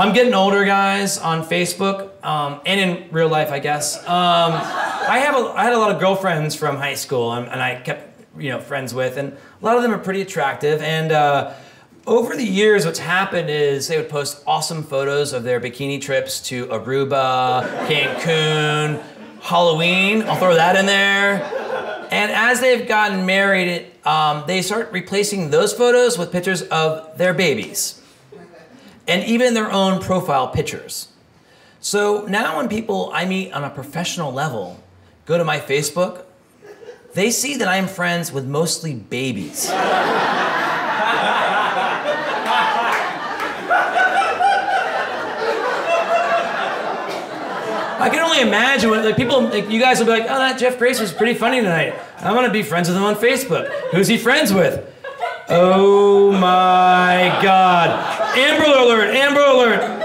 I'm getting older, guys, on Facebook, and in real life, I guess. I had a lot of girlfriends from high school, and I kept, friends with, and a lot of them are pretty attractive. And over the years, what's happened is they would post awesome photos of their bikini trips to Aruba, Cancun, Halloween. I'll throw that in there. And as they've gotten married, they start replacing those photos with pictures of their babies and even their own profile pictures. So now when people I meet on a professional level go to my Facebook, they see that I'm friends with mostly babies. I can only imagine what, you guys will be like, oh, that Jeff Grace was pretty funny tonight. I'm gonna be friends with him on Facebook. Who's he friends with? Oh my God. Amber alert, Amber alert.